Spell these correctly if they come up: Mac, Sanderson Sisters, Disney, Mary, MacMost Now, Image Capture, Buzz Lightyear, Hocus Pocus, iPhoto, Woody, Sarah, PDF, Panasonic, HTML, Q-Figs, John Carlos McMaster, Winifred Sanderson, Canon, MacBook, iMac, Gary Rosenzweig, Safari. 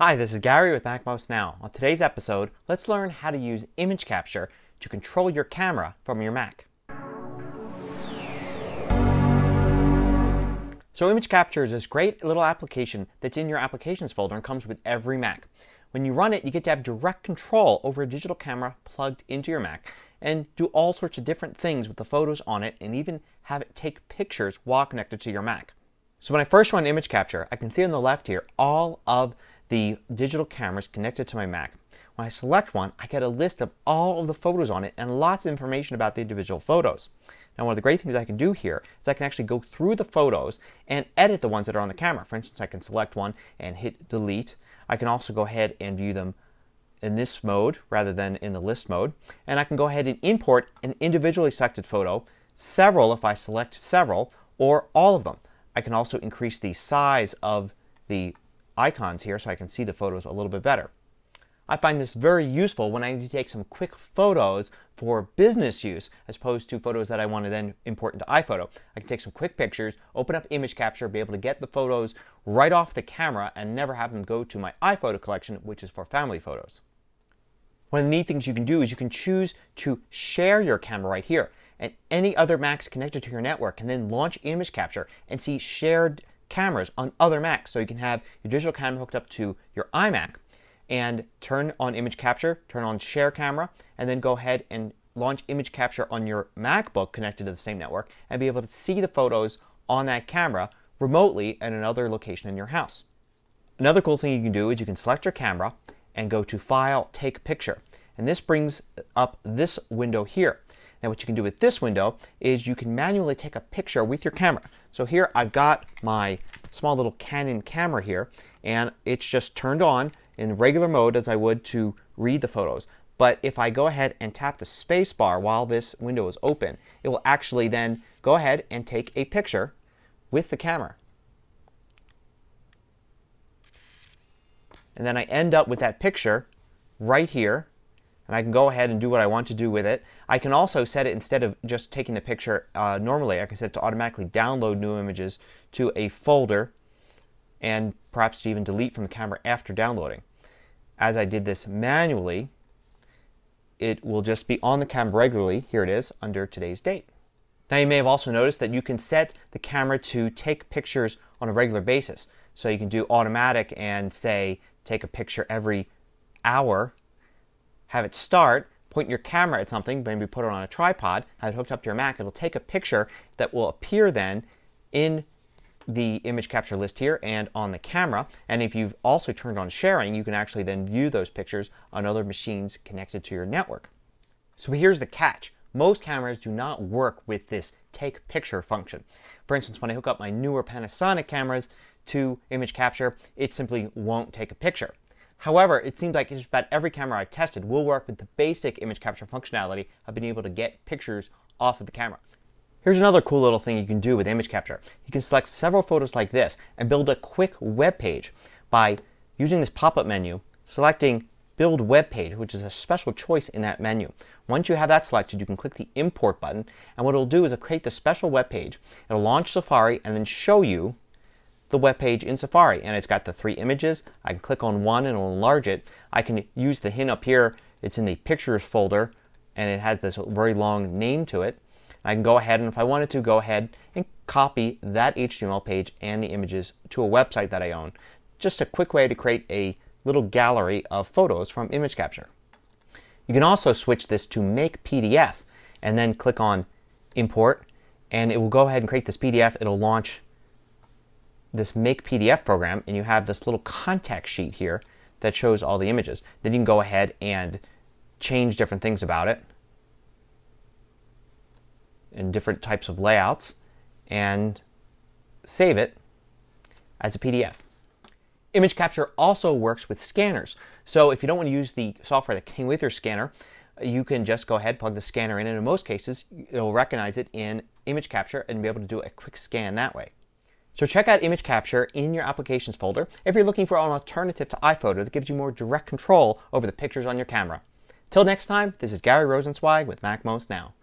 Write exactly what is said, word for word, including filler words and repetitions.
Hi, this is Gary with MacMost Now. On today's episode, let's learn how to use image capture to control your camera from your Mac. So image capture is this great little application that's in your applications folder and comes with every Mac. When you run it, you get to have direct control over a digital camera plugged into your Mac and do all sorts of different things with the photos on it and even have it take pictures while connected to your Mac. So when I first run image capture, I can see on the left here all of the digital cameras connected to my Mac. When I select one, I get a list of all of the photos on it and lots of information about the individual photos. Now, one of the great things I can do here is I can actually go through the photos and edit the ones that are on the camera. For instance, I can select one and hit delete. I can also go ahead and view them in this mode rather than in the list mode. And I can go ahead and import an individually selected photo, several if I select several, or all of them. I can also increase the size of the icons here so I can see the photos a little bit better. I find this very useful when I need to take some quick photos for business use as opposed to photos that I want to then import into iPhoto. I can take some quick pictures, open up image capture, be able to get the photos right off the camera and never have them go to my iPhoto collection, which is for family photos. One of the neat things you can do is you can choose to share your camera right here, and any other Macs connected to your network can then launch image capture and see shared cameras on other Macs. So you can have your digital camera hooked up to your iMac and turn on image capture, turn on share camera, and then go ahead and launch image capture on your MacBook connected to the same network and be able to see the photos on that camera remotely at another location in your house. Another cool thing you can do is you can select your camera and go to File, Take Picture. And this brings up this window here. Now what you can do with this window is you can manually take a picture with your camera. So here I've got my small little Canon camera here and it's just turned on in regular mode as I would to read the photos. But if I go ahead and tap the space bar while this window is open, it will actually then go ahead and take a picture with the camera. And then I end up with that picture right here. And I can go ahead and do what I want to do with it. I can also set it, instead of just taking the picture uh, normally, I can set it to automatically download new images to a folder and perhaps to even delete from the camera after downloading. As I did this manually, it will just be on the camera regularly. Here it is under today's date. Now you may have also noticed that you can set the camera to take pictures on a regular basis. So you can do automatic and say take a picture every hour. Have it start, point your camera at something, maybe put it on a tripod, have it hooked up to your Mac, it'll take a picture that will appear then in the image capture list here and on the camera. And if you've also turned on sharing, you can actually then view those pictures on other machines connected to your network. So here's the catch. Most cameras do not work with this take picture function. For instance, when I hook up my newer Panasonic cameras to image capture, it simply won't take a picture. However, it seems like just about every camera I've tested will work with the basic image capture functionality of being able to get pictures off of the camera. Here's another cool little thing you can do with image capture. You can select several photos like this and build a quick web page by using this pop-up menu, selecting Build Web Page, which is a special choice in that menu. Once you have that selected, you can click the Import button, and what it'll do is it'll create the special web page. It'll launch Safari and then show you the web page in Safari, and it's got the three images. I can click on one and it'll enlarge it. I can use the hint up here. It's in the pictures folder and it has this very long name to it. I can go ahead and if I wanted to go ahead and copy that H T M L page and the images to a website that I own. Just a quick way to create a little gallery of photos from image capture. You can also switch this to Make P D F and then click on Import and it will go ahead and create this P D F. It'll launch this Make P D F program and you have this little contact sheet here that shows all the images. Then you can go ahead and change different things about it and different types of layouts and save it as a P D F. Image capture also works with scanners. So if you don't want to use the software that came with your scanner, you can just go ahead, plug the scanner in, and in most cases it will recognize it in image capture and be able to do a quick scan that way. So check out image capture in your applications folder if you're looking for an alternative to iPhoto that gives you more direct control over the pictures on your camera. Till next time, this is Gary Rosenzweig with MacMost Now.